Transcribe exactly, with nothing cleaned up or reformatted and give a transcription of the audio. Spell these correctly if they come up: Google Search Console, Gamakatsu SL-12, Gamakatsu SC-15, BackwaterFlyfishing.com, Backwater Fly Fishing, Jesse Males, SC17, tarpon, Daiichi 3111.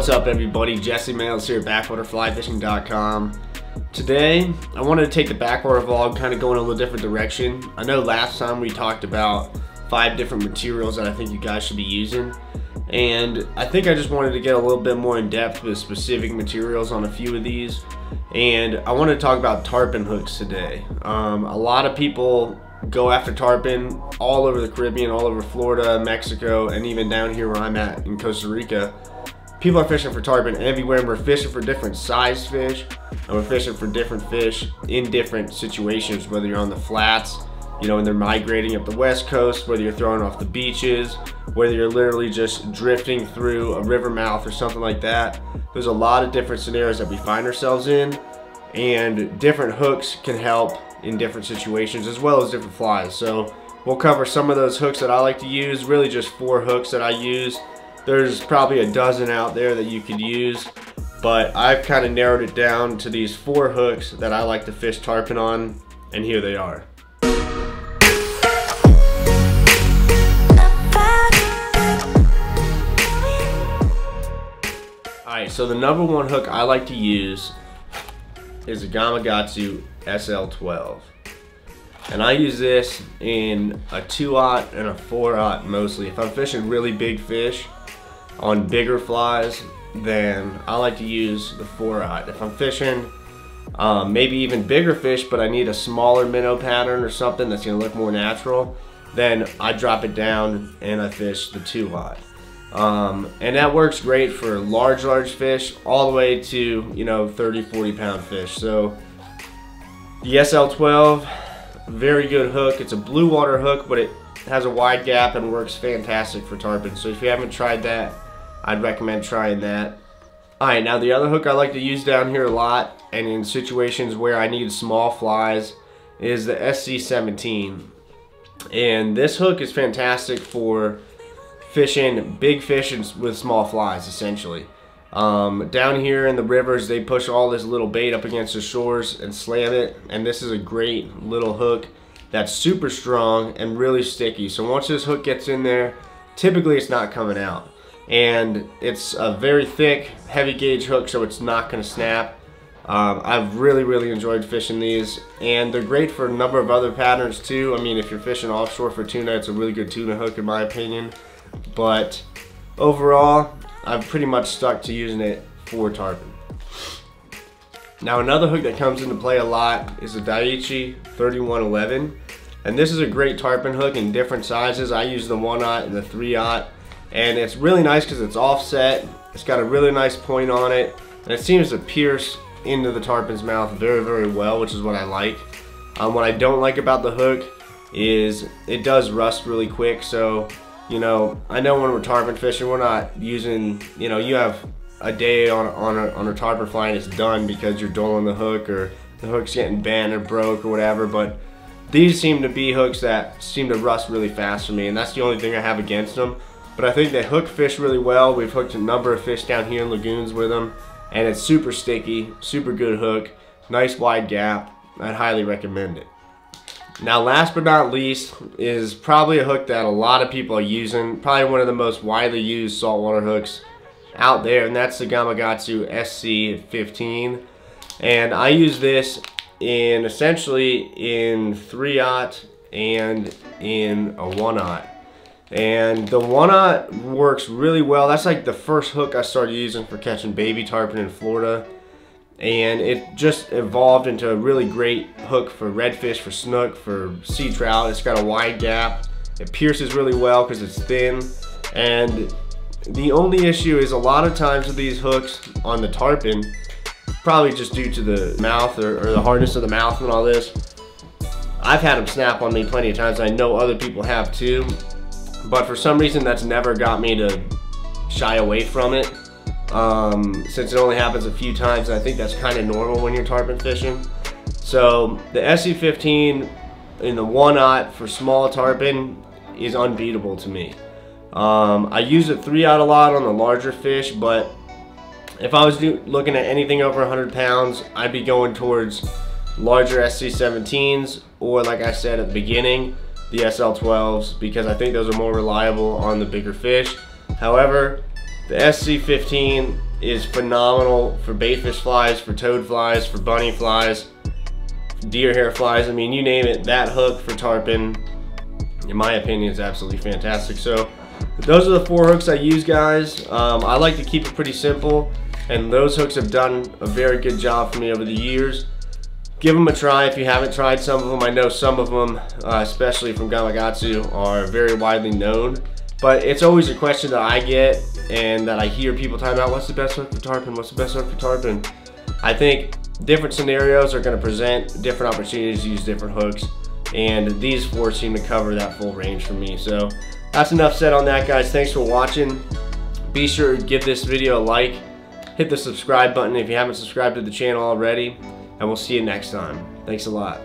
What's up everybody, Jesse Males here at Backwater Fly Fishing dot com. Today, I wanted to take the backwater vlog kind of going a little different direction. I know last time we talked about five different materials that I think you guys should be using. And I think I just wanted to get a little bit more in depth with specific materials on a few of these. And I want to talk about tarpon hooks today. Um, a lot of people go after tarpon all over the Caribbean, all over Florida, Mexico, and even down here where I'm at in Costa Rica. People are fishing for tarpon everywhere, and we're fishing for different size fish, and we're fishing for different fish in different situations, whether you're on the flats, you know, and they're migrating up the west coast, whether you're throwing off the beaches, whether you're literally just drifting through a river mouth or something like that. There's a lot of different scenarios that we find ourselves in, and different hooks can help in different situations as well as different flies. So we'll cover some of those hooks that I like to use, really just four hooks that I use. There's probably a dozen out there that you could use, but I've kind of narrowed it down to these four hooks that I like to fish tarpon on, and here they are. Alright, so the number one hook I like to use is a Gamakatsu S L twelve. And I use this in a two aught and a four aught mostly. If I'm fishing really big fish on bigger flies, then I like to use the four aught. If I'm fishing um, maybe even bigger fish, but I need a smaller minnow pattern or something that's gonna look more natural, then I drop it down and I fish the two aught. Um, and that works great for large, large fish all the way to, you know, thirty, forty pound fish. So the S L twelve, very good hook. It's a blue water hook, but it has a wide gap and works fantastic for tarpon. So if you haven't tried that, I'd recommend trying that. All right, now the other hook I like to use down here a lot and in situations where I need small flies is the S C seventeen. And this hook is fantastic for fishing big fish with small flies, essentially. Um, down here in the rivers, they push all this little bait up against the shores and slam it, and this is a great little hook that's super strong and really sticky. So once this hook gets in there, typically it's not coming out. And it's a very thick, heavy gauge hook, so it's not gonna snap. Um, I've really, really enjoyed fishing these, and they're great for a number of other patterns too. I mean, if you're fishing offshore for tuna, it's a really good tuna hook in my opinion. But overall, I've pretty much stuck to using it for tarpon. Now another hook that comes into play a lot is the Daiichi thirty-one eleven. And this is a great tarpon hook in different sizes. I use the one aught and the three aught. And it's really nice because it's offset. It's got a really nice point on it. And it seems to pierce into the tarpon's mouth very, very well, which is what I like. Um, what I don't like about the hook is it does rust really quick. So, you know, I know when we're tarpon fishing, we're not using, you know, you have a day on, on, a, on a tarpon fly and it's done because you're doling the hook or the hook's getting bent or broke or whatever, but these seem to be hooks that seem to rust really fast for me, and that's the only thing I have against them. But I think they hook fish really well. We've hooked a number of fish down here in lagoons with them, and it's super sticky, super good hook, nice wide gap. I'd highly recommend it. Now last but not least is probably a hook that a lot of people are using, probably one of the most widely used saltwater hooks out there, and that's the Gamakatsu S C fifteen. And I use this in essentially in three aught and in a one aught. And the one aught works really well. That's like the first hook I started using for catching baby tarpon in Florida. And it just evolved into a really great hook for redfish, for snook, for sea trout. It's got a wide gap. It pierces really well because it's thin. And the only issue is a lot of times with these hooks on the tarpon, probably just due to the mouth or, or the hardness of the mouth and all this, I've had them snap on me plenty of times. I know other people have too. But for some reason, that's never got me to shy away from it. Um, since it only happens a few times, and I think that's kind of normal when you're tarpon fishing. So the S C fifteen in the one aught for small tarpon is unbeatable to me. Um, I use it three aught a lot on the larger fish, but if I was do looking at anything over one hundred pounds, I'd be going towards larger S C seventeens, or like I said at the beginning, the S L twelves, because I think those are more reliable on the bigger fish. However, The S C fifteen is phenomenal for baitfish flies, for toad flies, for bunny flies, deer hair flies. I mean, you name it, that hook for tarpon, in my opinion, is absolutely fantastic. So those are the four hooks I use, guys. Um, I like to keep it pretty simple, and those hooks have done a very good job for me over the years. Give them a try if you haven't tried some of them. I know some of them, uh, especially from Gamakatsu, are very widely known. But it's always a question that I get and that I hear people talking about, what's the best hook for tarpon? What's the best hook for tarpon? I think different scenarios are gonna present different opportunities to use different hooks, and these four seem to cover that full range for me. So that's enough said on that, guys. Thanks for watching. Be sure to give this video a like. Hit the subscribe button if you haven't subscribed to the channel already, and we'll see you next time. Thanks a lot.